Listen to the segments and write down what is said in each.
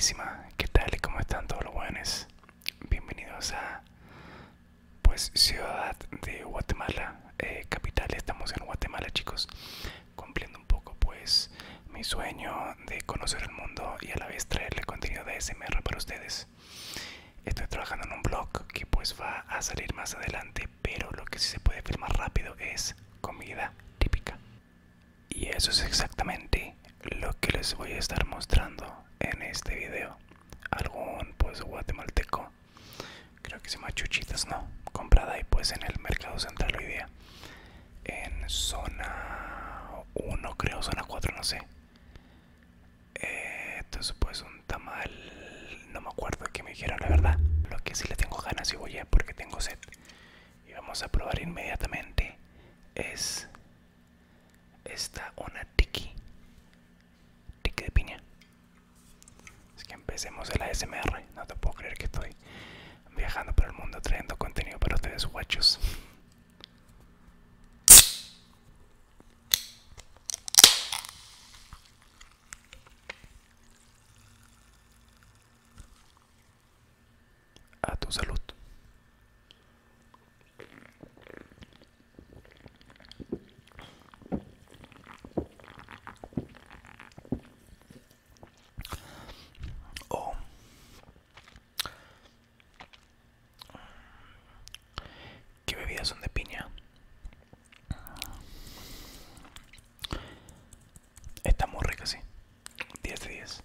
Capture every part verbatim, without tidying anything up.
buenísima. ¿Qué tal? ¿Cómo están todos los buenos? Bienvenidos a, pues, ciudad de Guatemala, eh, capital. Estamos en Guatemala, chicos, cumpliendo un poco, pues, mi sueño de conocer el mundo y a la vez traerle contenido de A S M R para ustedes. Estoy trabajando en un blog que, pues, va a salir más adelante, pero lo que sí se puede filmar rápido es comida típica. Y eso es exactamente lo que les voy a estar mostrando en este video. Algún, pues, guatemalteco, creo que se llama Chuchitas, ¿no? Comprada ahí, pues, en el mercado central hoy día, en zona uno, creo, zona cuatro, no sé. eh, Entonces, pues, un tamal, no me acuerdo qué me dijeron, la verdad. Lo que sí le tengo ganas y voy a, porque tengo sed, y vamos a probar inmediatamente, es esta, una tiki tiki de piña. Así que empecemos el A S M R. No te puedo creer que estoy viajando por el mundo trayendo contenido para ustedes, guachos. A tu salud. Son de piña. Está muy rica, sí. diez de diez.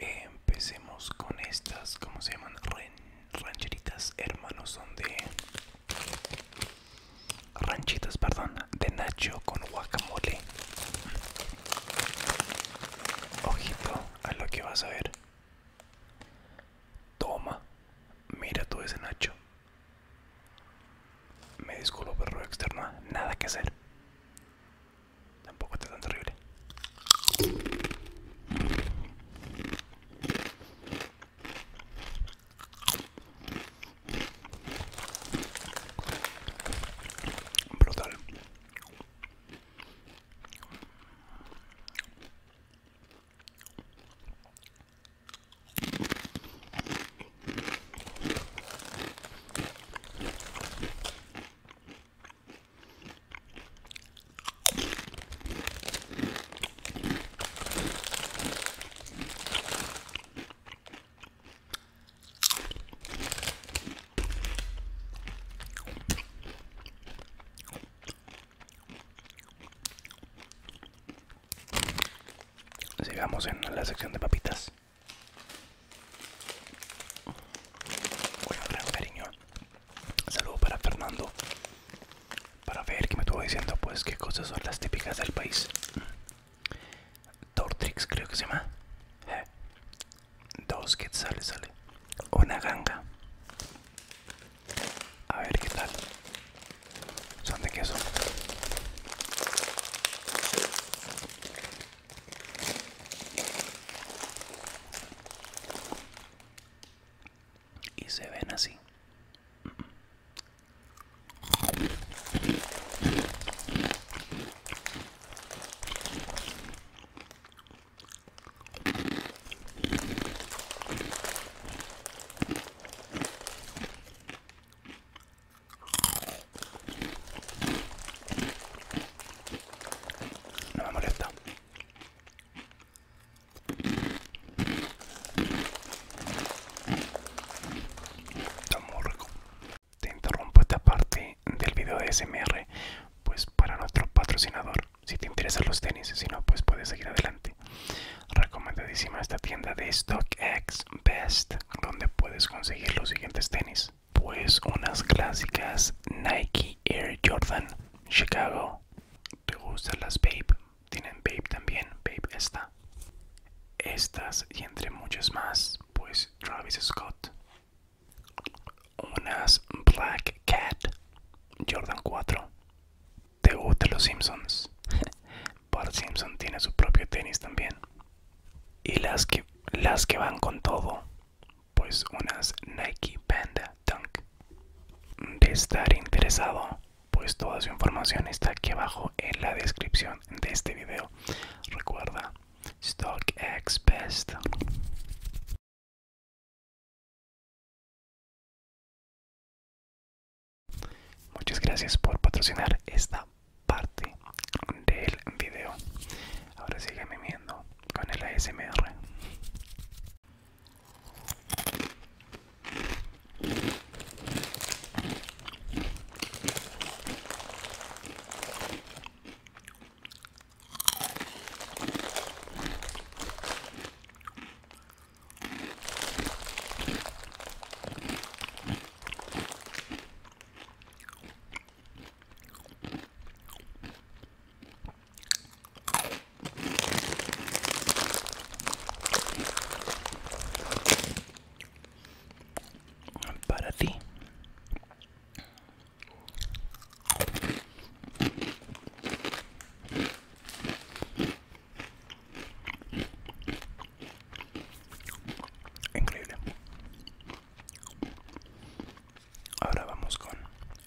Empecemos con estas, ¿cómo se llaman? Ran rancheritas, hermanos, son de ranchitas, perdón, de nacho con guacamole. Que vas a ver, toma, mira tú ese nacho. Me disculpo, perro externo, nada que hacer, tampoco está tan terrible. Sigamos en la sección de papitas. Bueno, gran cariño. Saludo para Fernando. Para ver que me estuvo diciendo, pues, qué cosas son las típicas del país. Tortrix, creo que se llama. ¿Eh? Dos quetzales sale. Una ganga. A ver qué tal. Son de queso. Se ven así. No me molesta. A S M R, pues, para nuestro patrocinador. Si te interesan los tenis, si no, pues puedes seguir adelante. Recomendadísima esta tienda de StockXBest, donde puedes conseguir los siguientes tenis, pues, unas clásicas Nike Air Jordan Chicago. ¿Te gustan las Babe? Tienen Babe también, Babe esta, estas y entre muchas más, pues, Travis Scott. Unas Black Cat Jordan cuatro. ¿Te gustan los Simpsons? Bart Simpson tiene su propio tenis también. Y las que, las que van con todo, pues, unas Nike Panda Dunk. De estar interesado, pues toda su información está aquí abajo en la descripción de este video. Recuerda, StockXBest. Muchas gracias por patrocinar esta parte del video. Ahora sígueme viendo con el A S M R.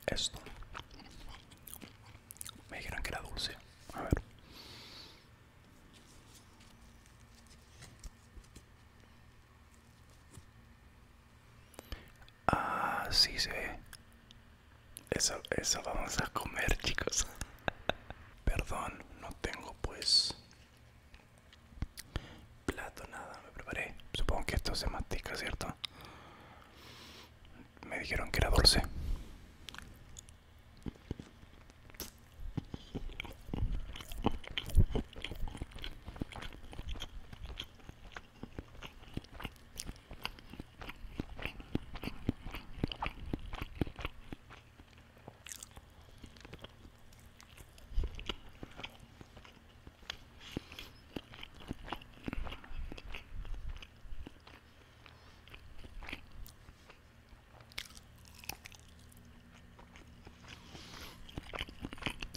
Esto. Me dijeron que era dulce. A ver. Ah, sí se ve. Eso, eso vamos a comer, chicos. Perdón, no tengo pues plato, nada. Me preparé. Supongo que esto se mastica, ¿cierto? Me dijeron que era dulce.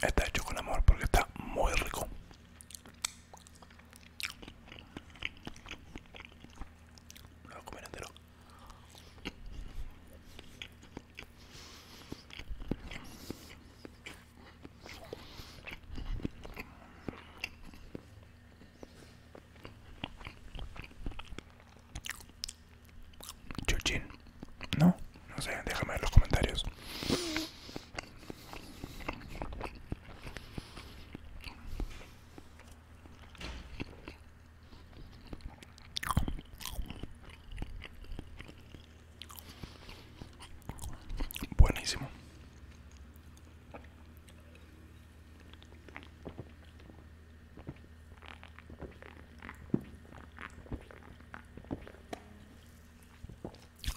Está hecho con amor porque está muy rico. Lo voy a comer entero. Chuchín. No, no sé, déjame en los comentarios.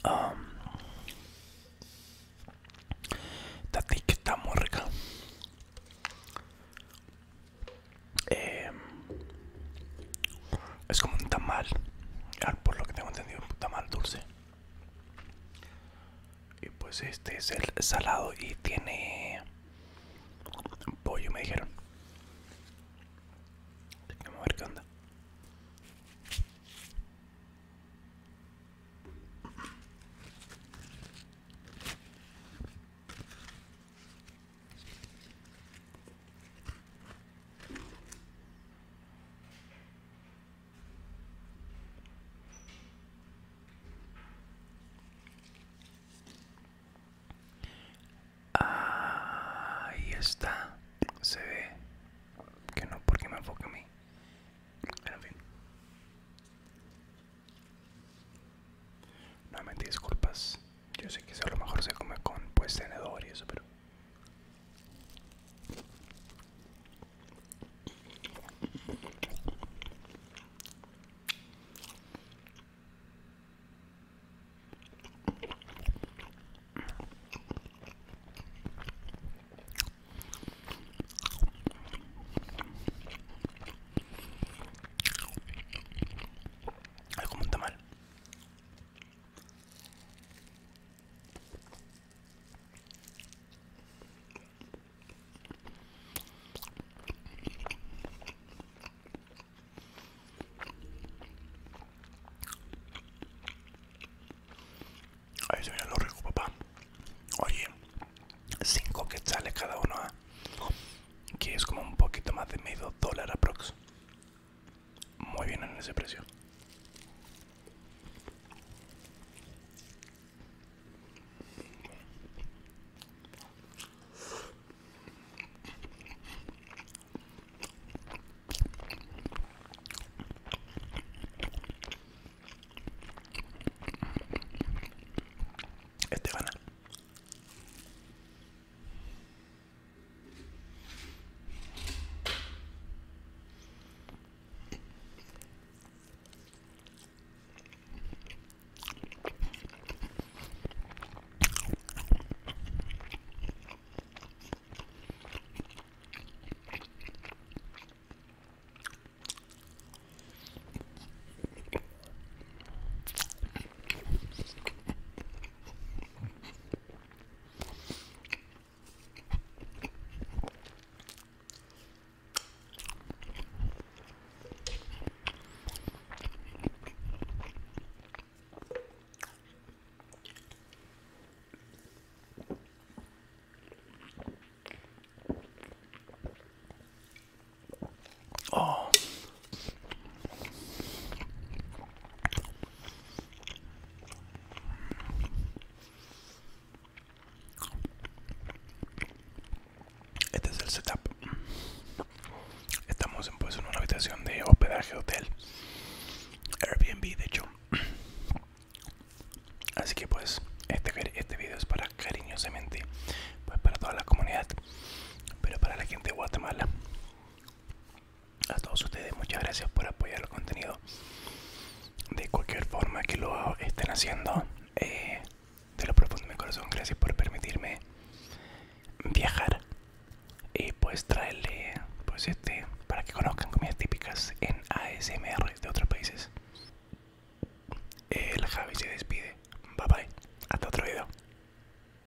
Um, esta tica está muy rica. Eh, es como un tamal, por lo que tengo entendido, un tamal dulce. Y pues este es el salado y tiene pollo, me dijeron. Vamos a ver qué onda. Está, se ve que no, porque me enfoca a mí, pero en fin, nuevamente disculpas, yo sé que eso a lo mejor se come con pues tenedor y eso, pero ese precio. Setup. Estamos en, pues, en una habitación de hospedaje, hotel, Airbnb de hecho. Así que pues este, este video es para cariñosamente, pues, para toda la comunidad, pero para la gente de Guatemala. A todos ustedes muchas gracias por apoyar el contenido de cualquier forma que lo estén haciendo. Eh, de lo profundo de mi corazón, gracias por permitirme viajar. Pues traerle, pues este, para que conozcan comidas típicas en A S M R.